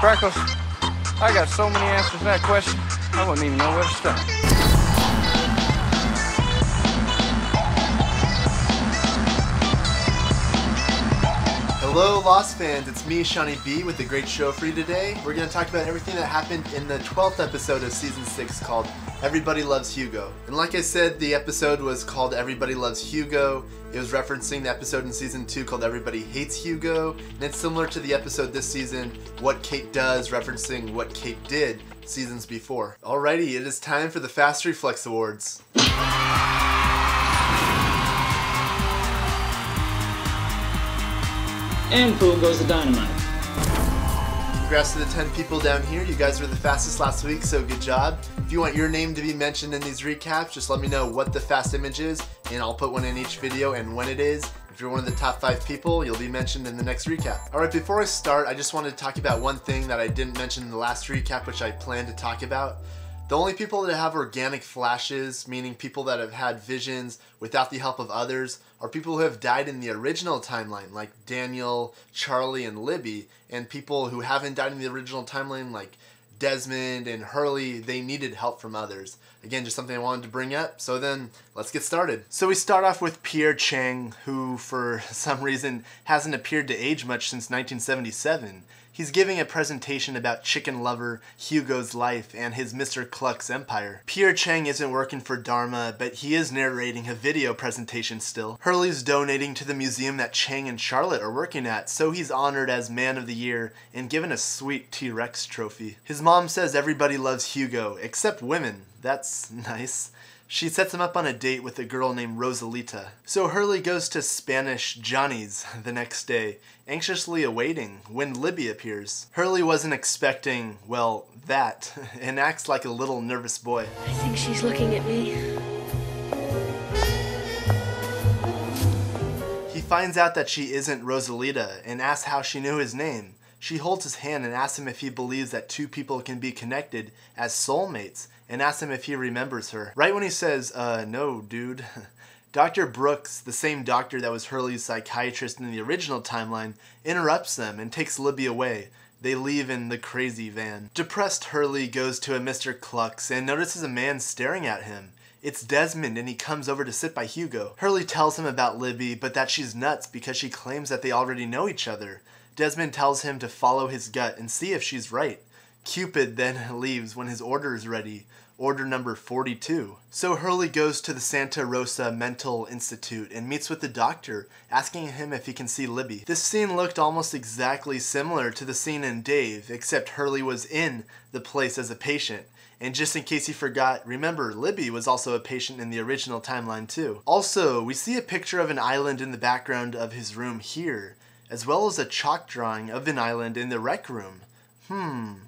Freckles, I got so many answers to that question, I wouldn't even know where to start. Hello, Lost fans. It's me, Seanie B, with a great show for you today. We're going to talk about everything that happened in the 12th episode of Season 6 called Everybody Loves Hugo. And like I said, the episode was called Everybody Loves Hugo. It was referencing the episode in Season 2 called Everybody Hates Hugo. And it's similar to the episode this season, What Kate Does, referencing What Kate Did seasons before. Alrighty, it is time for the Fast Reflex Awards. And boom goes the dynamite. Congrats to the 10 people down here. You guys were the fastest last week, so good job. If you want your name to be mentioned in these recaps, just let me know what the fast image is, and I'll put one in each video and when it is. If you're one of the top 5 people, you'll be mentioned in the next recap. Alright, before I start, I just wanted to talk about one thing that I didn't mention in the last recap, which I planned to talk about. The only people that have organic flashes, meaning people that have had visions without the help of others, are people who have died in the original timeline, like Daniel, Charlie, and Libby, and people who haven't died in the original timeline, like Desmond and Hurley, they needed help from others. Again, just something I wanted to bring up, so then let's get started. So we start off with Pierre Chang, who for some reason hasn't appeared to age much since 1977. He's giving a presentation about chicken lover Hugo's life and his Mr. Cluck's empire. Pierre Chang isn't working for Dharma, but he is narrating a video presentation still. Hurley's donating to the museum that Chang and Charlotte are working at, so he's honored as Man of the Year and given a sweet T-Rex trophy. His mom says everybody loves Hugo, except women. That's nice. She sets him up on a date with a girl named Rosalita. So Hurley goes to Spanish Johnny's the next day, anxiously awaiting when Libby appears. Hurley wasn't expecting, well, that, and acts like a little nervous boy. I think she's looking at me. He finds out that she isn't Rosalita and asks how she knew his name. She holds his hand and asks him if he believes that two people can be connected as soulmates, and asks him if he remembers her. Right when he says, no, dude, Dr. Brooks, the same doctor that was Hurley's psychiatrist in the original timeline, interrupts them and takes Libby away. They leave in the crazy van. Depressed, Hurley goes to a Mr. Cluck's and notices a man staring at him. It's Desmond, and he comes over to sit by Hugo. Hurley tells him about Libby, but that she's nuts because she claims that they already know each other. Desmond tells him to follow his gut and see if she's right. Cupid then leaves when his order is ready, order number 42. So Hurley goes to the Santa Rosa Mental Institute and meets with the doctor, asking him if he can see Libby. This scene looked almost exactly similar to the scene in Dave, except Hurley was in the place as a patient. And just in case you forgot, remember, Libby was also a patient in the original timeline too. Also, we see a picture of an island in the background of his room here, as well as a chalk drawing of an island in the rec room.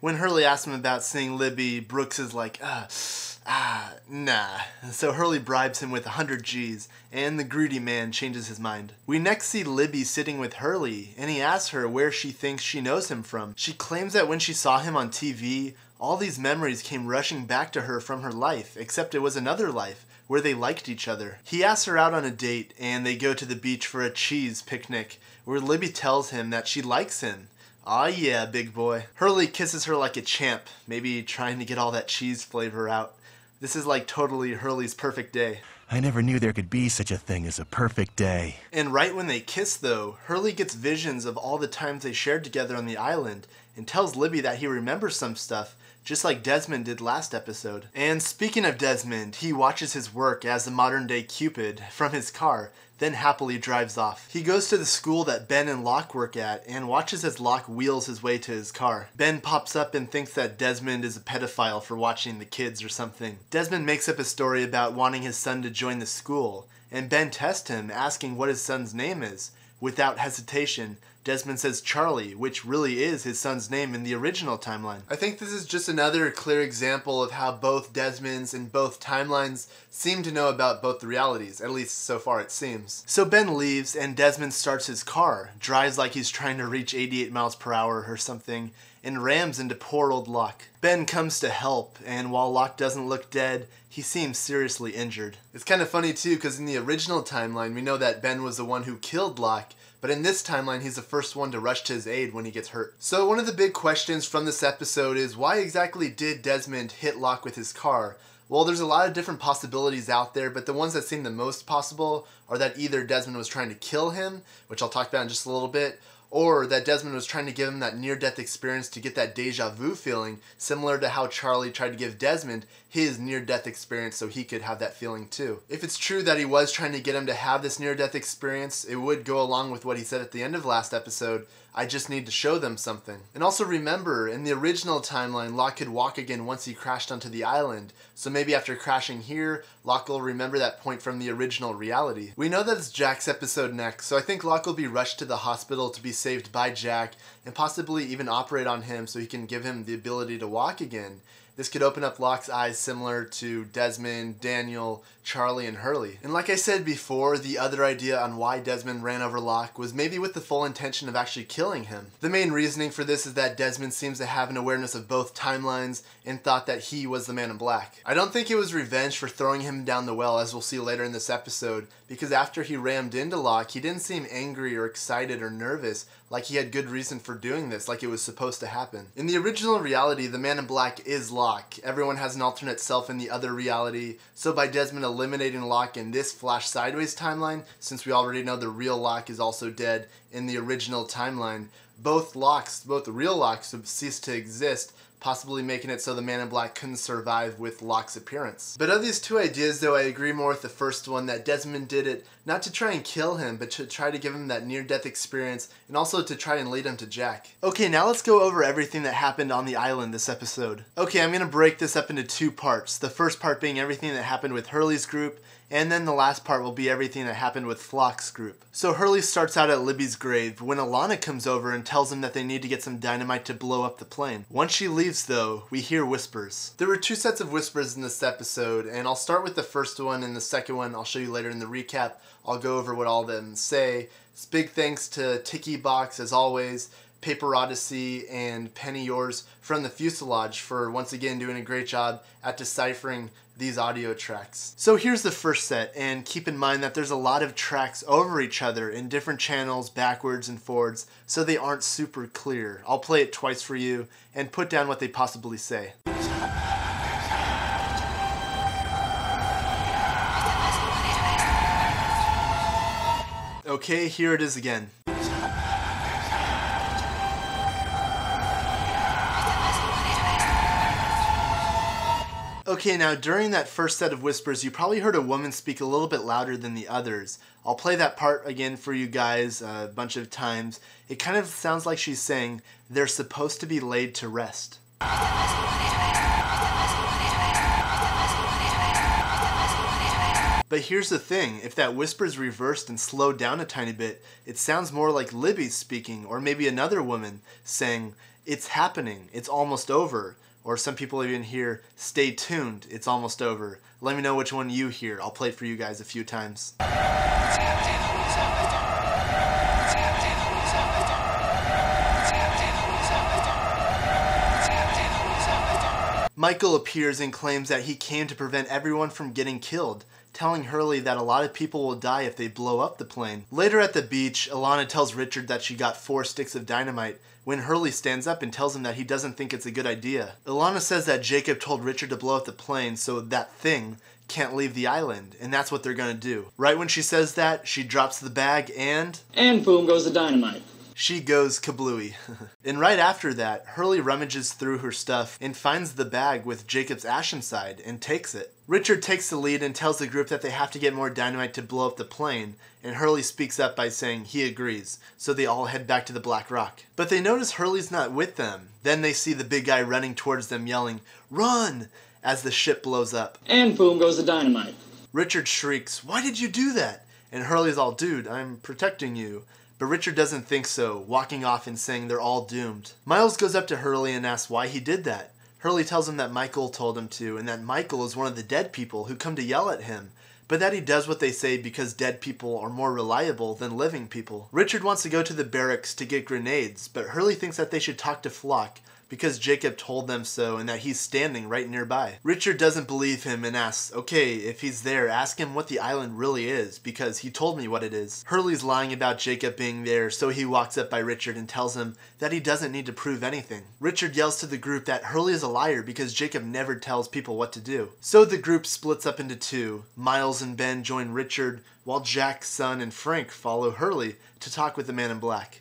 When Hurley asks him about seeing Libby, Brooks is like, nah. So Hurley bribes him with 100 G's, and the greedy man changes his mind. We next see Libby sitting with Hurley, and he asks her where she thinks she knows him from. She claims that when she saw him on TV, all these memories came rushing back to her from her life, except it was another life, where they liked each other. He asks her out on a date, and they go to the beach for a cheese picnic, where Libby tells him that she likes him. Aw yeah, big boy. Hurley kisses her like a champ, maybe trying to get all that cheese flavor out. This is like totally Hurley's perfect day. I never knew there could be such a thing as a perfect day. And right when they kiss though, Hurley gets visions of all the times they shared together on the island and tells Libby that he remembers some stuff, just like Desmond did last episode. And speaking of Desmond, he watches his work as the modern day Cupid from his car, then happily drives off. He goes to the school that Ben and Locke work at and watches as Locke wheels his way to his car. Ben pops up and thinks that Desmond is a pedophile for watching the kids or something. Desmond makes up a story about wanting his son to join the school, and Ben tests him, asking what his son's name is. Without hesitation, Desmond says Charlie, which really is his son's name in the original timeline. I think this is just another clear example of how both Desmonds in both timelines seem to know about both the realities, at least so far it seems. So Ben leaves and Desmond starts his car, drives like he's trying to reach 88 miles per hour or something, and rams into poor old Locke. Ben comes to help, and while Locke doesn't look dead, He seems seriously injured. It's kind of funny too, because in the original timeline, we know that Ben was the one who killed Locke, but in this timeline, he's the first one to rush to his aid when he gets hurt. So one of the big questions from this episode is, why exactly did Desmond hit Locke with his car? Well, there's a lot of different possibilities out there, but the ones that seem the most possible are that either Desmond was trying to kill him, which I'll talk about in just a little bit, or that Desmond was trying to give him that near-death experience to get that deja vu feeling, similar to how Charlie tried to give Desmond his near-death experience so he could have that feeling too. If it's true that he was trying to get him to have this near-death experience, it would go along with what he said at the end of last episode, I just need to show them something. And also remember, in the original timeline, Locke could walk again once he crashed onto the island, so maybe after crashing here, Locke will remember that point from the original reality. We know that it's Jack's episode next, so I think Locke will be rushed to the hospital to be saved by Jack, and possibly even operate on him so he can give him the ability to walk again. This could open up Locke's eyes similar to Desmond, Daniel, Charlie, and Hurley. And like I said before, the other idea on why Desmond ran over Locke was maybe with the full intention of actually killing him. The main reasoning for this is that Desmond seems to have an awareness of both timelines and thought that he was the Man in Black. I don't think it was revenge for throwing him down the well, as we'll see later in this episode, because after he rammed into Locke, he didn't seem angry or excited or nervous, like he had good reason for doing this, like it was supposed to happen. In the original reality, the Man in Black is Locke. Everyone has an alternate self in the other reality, so by Desmond eliminating Locke in this Flash Sideways timeline, since we already know the real Locke is also dead in the original timeline, both real Locks have ceased to exist, possibly making it so the Man in Black couldn't survive with Locke's appearance. But of these two ideas though, I agree more with the first one, that Desmond did it not to try and kill him, but to try to give him that near-death experience, and also to try and lead him to Jack. Okay, now let's go over everything that happened on the island this episode. Okay, I'm gonna break this up into two parts, the first part being everything that happened with Hurley's group, and then the last part will be everything that happened with Flock's group. So Hurley starts out at Libby's grave when Alana comes over and tells him that they need to get some dynamite to blow up the plane. Once she leaves though, we hear whispers. There were two sets of whispers in this episode, and I'll start with the first one, and the second one I'll show you later in the recap. I'll go over what all of them say. Big thanks to Tiki Box as always, Paper Odyssey, and Penny Yours from the Fuselage for once again doing a great job at deciphering these audio tracks. So here's the first set, and keep in mind that there's a lot of tracks over each other in different channels, backwards and forwards, so they aren't super clear. I'll play it twice for you and put down what they possibly say. Okay, here it is again. Okay, now during that first set of whispers, you probably heard a woman speak a little bit louder than the others. I'll play that part again for you guys a bunch of times. It kind of sounds like she's saying, they're supposed to be laid to rest. But here's the thing, if that whisper's reversed and slowed down a tiny bit, it sounds more like Libby speaking, or maybe another woman saying, it's happening, it's almost over. Or some people even hear, stay tuned, it's almost over. Let me know which one you hear. I'll play it for you guys a few times. Michael appears and claims that he came to prevent everyone from getting killed, telling Hurley that a lot of people will die if they blow up the plane. Later at the beach, Alana tells Richard that she got 4 sticks of dynamite, when Hurley stands up and tells him that he doesn't think it's a good idea. Alana says that Jacob told Richard to blow up the plane so that thing can't leave the island, and that's what they're gonna do. Right when she says that, she drops the bag and boom goes the dynamite. She goes kablooey. And right after that, Hurley rummages through her stuff and finds the bag with Jacob's ash inside and takes it. Richard takes the lead and tells the group that they have to get more dynamite to blow up the plane, and Hurley speaks up by saying he agrees, so they all head back to the Black Rock. But they notice Hurley's not with them. Then they see the big guy running towards them yelling, "Run!" as the ship blows up. And boom goes the dynamite. Richard shrieks, "Why did you do that?" And Hurley's all, "Dude, I'm protecting you." But Richard doesn't think so, walking off and saying they're all doomed. Miles goes up to Hurley and asks why he did that. Hurley tells him that Michael told him to, and that Michael is one of the dead people who come to yell at him, but that he does what they say because dead people are more reliable than living people. Richard wants to go to the barracks to get grenades, but Hurley thinks that they should talk to Flock, because Jacob told them so and that he's standing right nearby. Richard doesn't believe him and asks, okay, if he's there, ask him what the island really is, because he told me what it is. Hurley's lying about Jacob being there, so he walks up by Richard and tells him that he doesn't need to prove anything. Richard yells to the group that Hurley is a liar because Jacob never tells people what to do. So the group splits up into two. Miles and Ben join Richard, while Jack, Son, and Frank follow Hurley to talk with the man in black.